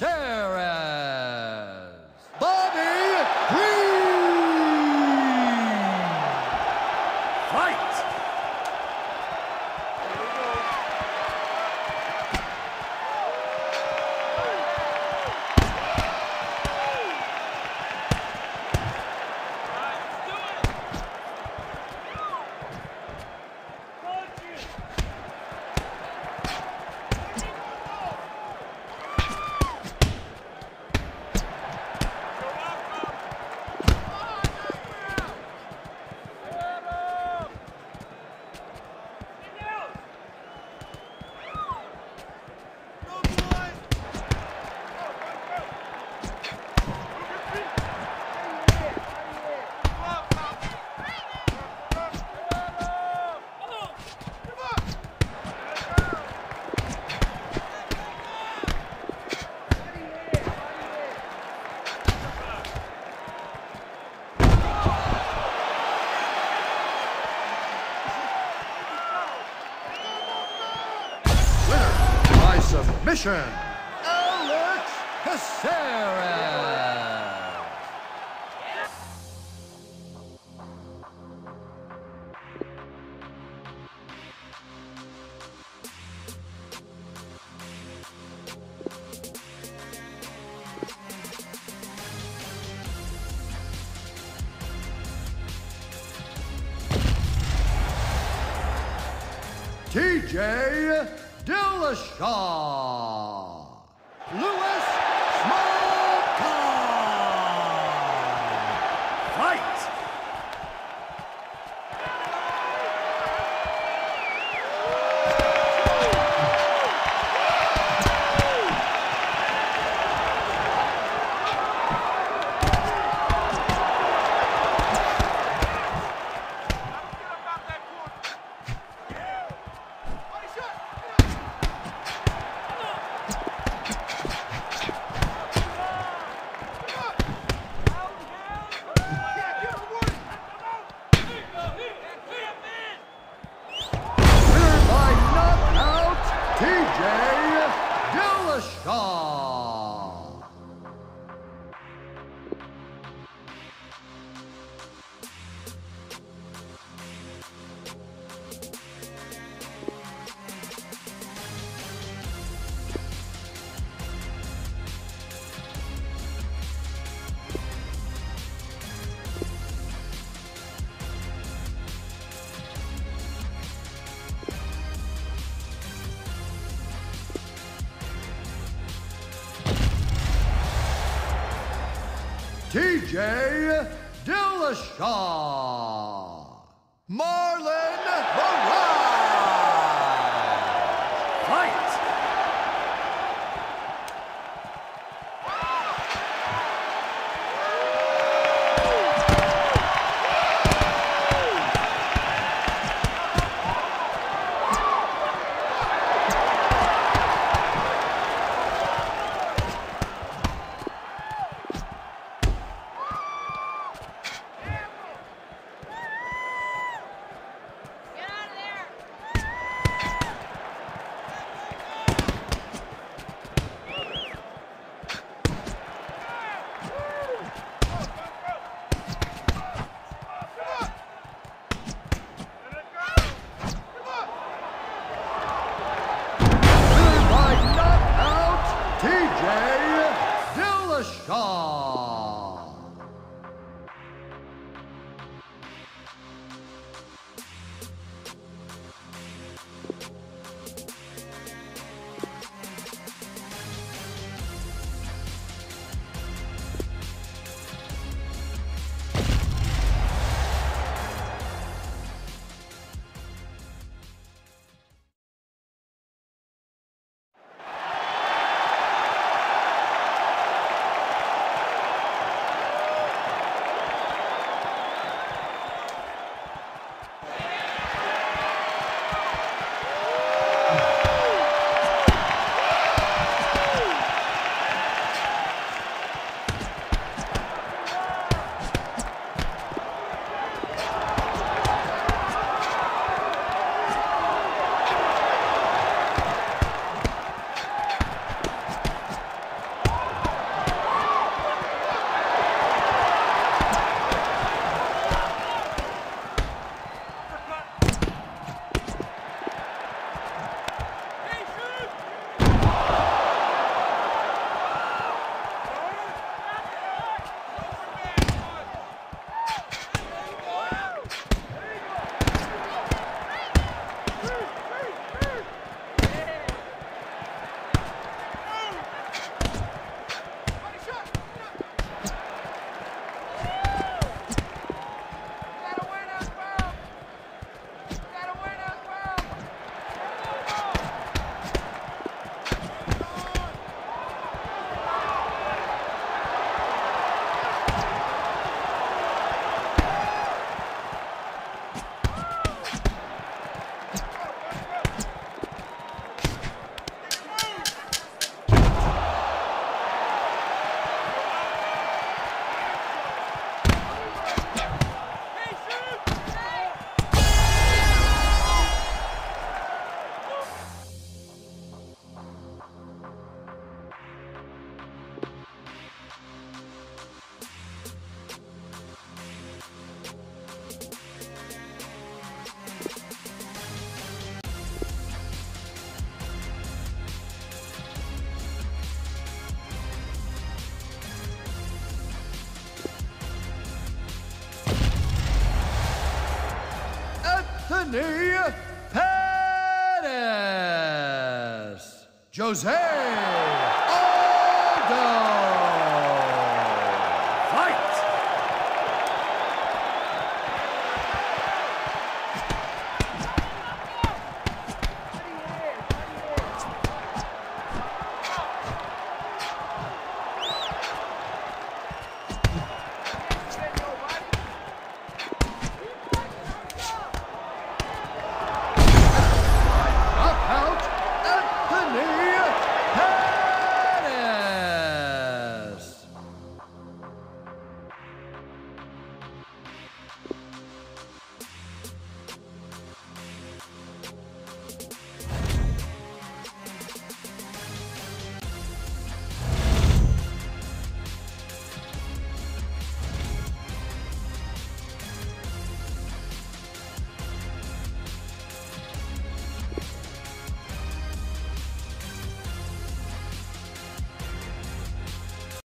Perez. Bobby Green. Fight. Submission, Alex Caceres. TJ Dillashaw. Lewis Smolka. Fight! TJ Dillashaw, Marlon Moraes. Fight! Anthony Perez. Jose.